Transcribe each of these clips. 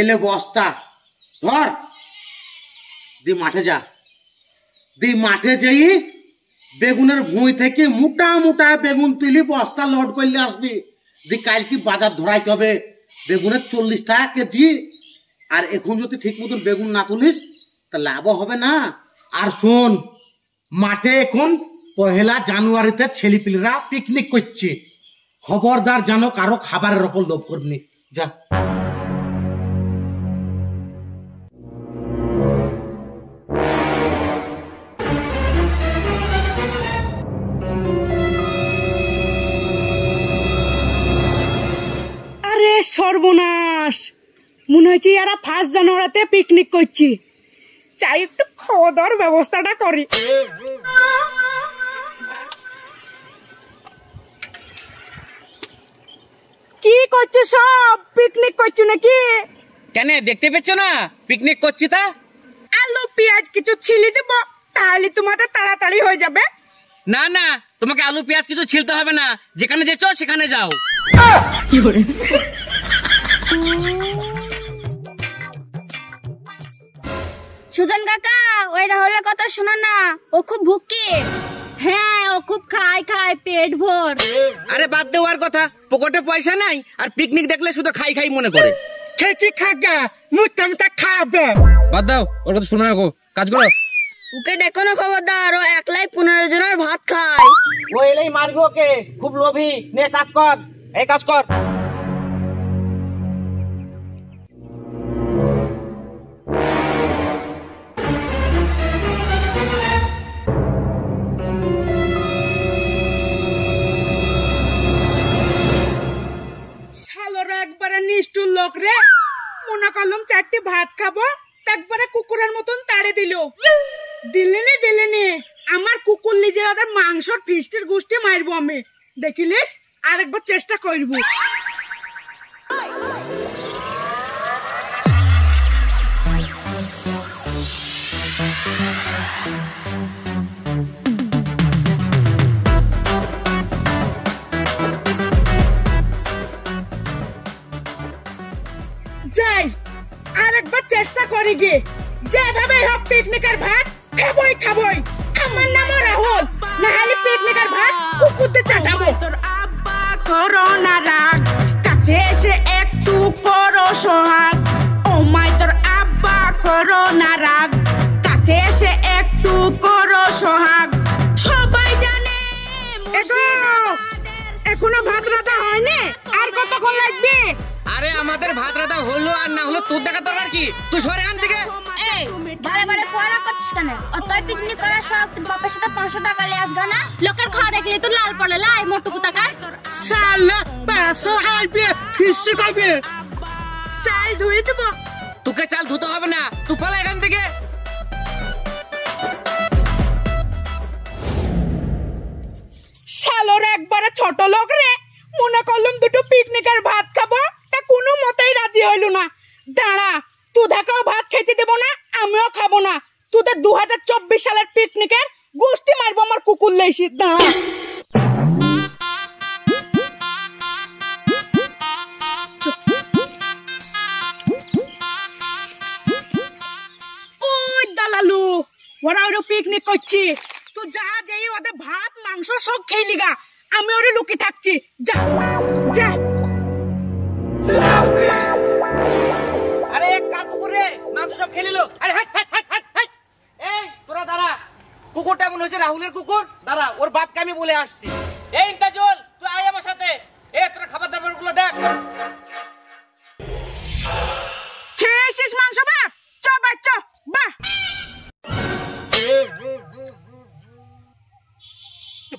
এলে বস্তা ধর, দি মাঠে যা, দি মাঠে যেই বেগুনের ভুঁই থেকে মোটা মোটা বেগুন তুলি বস্তা লোড করলে আসবি, দি কালকে বাজার ধরাইতে হবে। বেগুনের 40 টাকা কেজি, আর এখন যদি ঠিক মতন বেগুন না তুলিস তা লাভও হবে না। আর শোন, মাঠে এখন 1 জানুয়ারিতে ছেলেপিলেরা পিকনিক করছে, খবরদার যেন কারো খাবারের ওপর লোভ করবি। যা। আরে সর্বনাশ, মনে হচ্ছে এরা 1 জানুয়ারিতে পিকনিক করছি, চাই একটু খাওয়া দাওয়ার ব্যবস্থাটা করি। কি করছো সব? পিকনিক করছো নাকি? কেন, দেখতে পেচ্ছ না পিকনিক করছি? তা আলু পেঁয়াজ কিছু ছিলে দেব, তাহলে তোমাদের তাড়াতাড়ি হয়ে যাবে। না না, তোমাকে আলু পেঁয়াজ কিছু ছিলতে হবে না, যেখানে যেছো সেখানে যাও। কি করে? সুজন কাকা, ওই রাহুলের কথা শোনো না, ও খুব ভুকি। হ্যাঁ, ও খুব খায় খায় পেট ভর। আরে বাদ দে ওর কথা, পকেটে পয়সা নাই আর পিকনিক দেখলে শুধু খাই খাই মনে করে। খে কি খাগা মুটটা খাবে, বাদ দাও ওর কথা, শোনো না গো, কাজ করো। ওকে দেখো না, খবরদার, ও একলাই 15 জনের ভাত খায়। ও এলাই মারবো, ওকে খুব লোভী। নে কাজ কর, এই কাজ কর। দেখিলিস, আরেকবার চেষ্টা করব। যাই আরেকবার চেষ্টা করি গে, যেভাবে হোক পিকনিকের ভাত খাবই খাবই। আমার নাম রাহুল, নাহলে পিকনিকের ভাত কুকুরদের চাটাবো। তোর আব্বা করোনা রাগ, কাছে এসে একটু করো সোহাগ। ও মাই, তোর আব্বা করোনা রাগ, কাছে এসে একটু করো সোহাগ। সবাই জানে এখনো ভাত রাঁধা হয়নি, আর কতক্ষণ লাগবে? আরে আমাদের ভাত রাঁধা হলো আর না হলো তোর দেখা দরকার কি? তুই সরে আন থেকে। তোকে চাল ধুতে হবে না, তুই পালা এখান থেকে। শালার একবারে ছোট লোক রে, মনে করলাম দুটো পিকনিকের ভাত খাবো, তা কোনো মতেই রাজি হইল না। দাঁড়া, তুধাকেও ভাত খেতে দেবো না, আমিও খাবো না। তোদের 2024 সালের পিকনিকের গোষ্ঠী মারবো আমার কুকুর লেইছি। দাঁড়া। ওই দালালু, ওরা ওরা পিকনিক করছি, তুই যা, যেই ওদের ভাত মাংস সব খেয়ে লিগা, আমি ওরে লুকি থাকছি। যা যা। রাহুলের কুকুর, দাঁড়া ওর বাপকে আমি বলে আসছি। এই ইন্তাজুল, তুই আয় আমার সাথে, এই তোর খাবার দাবার গুলো দেখ। খেয়েছিস মাংস ভাত? চ বাচ্চ, বাহ,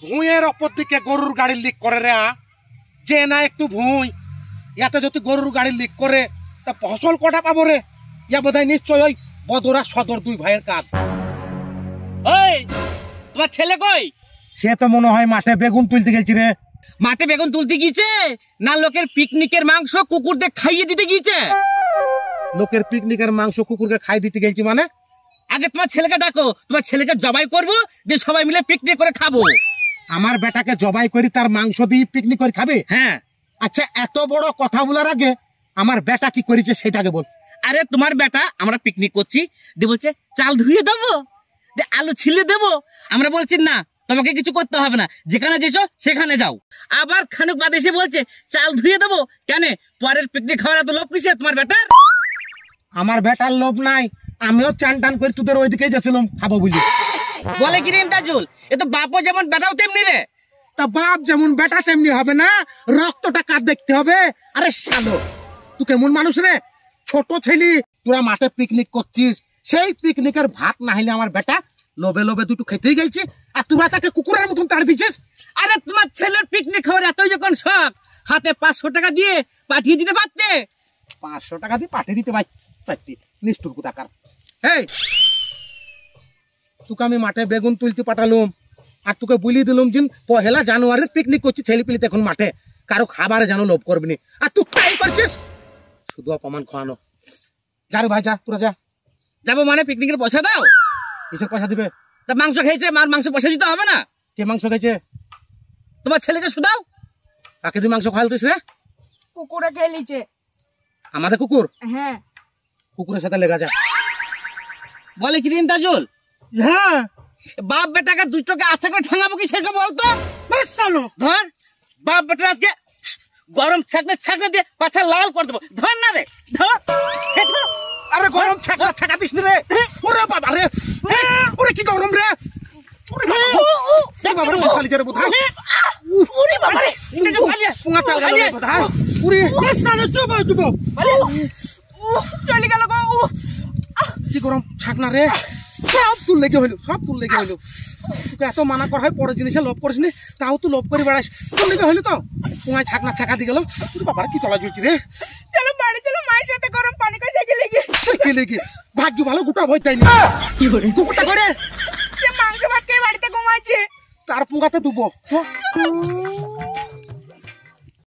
ভুঁইয়ের ওপর দিকে গরুর গাড়ি লিক করে রে। যে না একটু ভুঁই, ইয়াতে যদি গরুর গাড়ি লিক করে তা ফসল কটা পাবো রে? ইয়া বোধহয় নিশ্চয় ওই বদরা সদর 2 ভাইয়ের কাজ। ওই তোমার ছেলে কই? সে তো মনে হয় মাঠে বেগুন তুলতে গেছে রে। মাঠে বেগুন তুলতে গিয়েছে না লোকের পিকনিকের মাংস কুকুরকে খাইয়ে দিতে গিয়েছে? লোকের পিকনিকের মাংস কুকুরকে খাইয়ে দিতে গেছে মানে? আগে তোমার ছেলেকে ডাকো, তোমার ছেলেকে জবাই করবো, যে সবাই মিলে পিকনিক করে খাবো। আমার বেটাকে জবাই করি তার মাংস দিয়ে পিকনিক করে খাবে? হ্যাঁ। আচ্ছা, এত বড় কথা বলার আগে আমার বেটা কি করেছে সেটাকে বল। আরে তোমার বেটা, আমরা পিকনিক করছি, দিয়ে বলছে চাল ধুয়ে দেবো, দিয়ে আলু ছিলে দেবো। আমরা বলছি না, তোমাকে কিছু করতে হবে না, যেখানে যেছ সেখানে যাও। আবার খানুক বাদে এসে বলছে চাল ধুয়ে দেবো। কেন পরের পিকনিক খাওয়ার এত লোভ কিসে তোমার বেটার? আমার বেটার লোভ নাই, আমিও চান টান করে তোদের ওইদিকে যাচ্ছিলাম খাবো বলি। বলে কি রে ইন্দাজুল, এ তো বাপও যেমন বেটাও তেমনি রে। তা বাপ যেমন বেটা তেমনি হবে না, রক্তটা কার দেখতে হবে? আরে শালো, তুই কেমন মানুষ রে? ছোট ছেলি, তোরা মাঠে পিকনিক করছিস, সেই পিকনিকের ভাত না হইলে আমার বেটা লোভে লোভে দুটো খেতেই গেছে, আর তোরা তাকে কুকুরের মতন তাড়িয়ে দিচ্ছিস। আরে তোমার ছেলের পিকনিক খাওয়ার এতই যখন শখ, হাতে 500 টাকা দিয়ে পাঠিয়ে দিতে পারতে। 500 টাকা দিয়ে পাঠিয়ে দিতে পারতি, নিষ্ঠুর কুতাকার। এই তোকে আমি মাঠে বেগুন তুলতে পাঠালুম, আর তোকে বুলিয়ে দিলাম যে 1 জানুয়ারির পিকনিক করছি ছেলেপিলিতে, এখন মাঠে কারো খাবারে যেন লোভ করবি না, আর তুই তাই করছিস। শুধু অপমান খাওয়ানো। যা রে ভাই, যা তোরা, যা। যাবো মানে পিকনিকের পয়সা দাও। কিসের পয়সা দিবে? তা মাংস খেয়েছে, মার মাংস পয়সা দিতে হবে না। কে মাংস খেয়েছে? তোমার ছেলেকে শুধাও। কাকে দিয়ে মাংস খাওয়ালছিস রে? কুকুরে খেয়েছে। আমাদের কুকুর? হ্যাঁ, কুকুরের সাথে লেগা যা। বলে কি রে ইন্দাজুল, হ্যাঁ বাপ বেটাকে দুটোকে আচ্ছা করে ঠাঙাবো কি সেটা বলতো। চলো ধর, বাপ বেটা আজকে গরম ছাকলে ছাকলে দিয়ে পাছা লাল করে দেবো। ধর না রে, ধর। আরে গরম ছাকলা ছাকা দিস রে। ওরে বাবা রে, ওরে কি গরম রে। ওরে বাবা, ওরে বাবা রে, খালি যারে বোধ। ওরে বাবা রে, এটা যে খালি সোনা চাল গেল বোধ। ওরে সারা চুপ চুপ আরে ও চলে গেল গো। কি গরম ছাকনা রে, সব তুল লেগে হইল, সব তুল লেগে হইল। তোকে এত মানা করা হয় পরের জিনিসে লোভ করিস নি, তাও তুই লোভ করে বেড়াস। তুল লেগে হইল তো তোমায় ছাকনা ছাকা দিয়ে গেল। বাবার কি চলা চলছি রে। চলো বাড়ি চলো, মায়ের সাথে গরম পানি করে সেকে লেগে সেকে লেগে ভাগ্য ভালো গোটা ভয় তাই না। কি করে গোটা করে সে মাংস ভাত খেয়ে বাড়িতে ঘুমাচ্ছে, তার পুঙ্গাতে দুবো।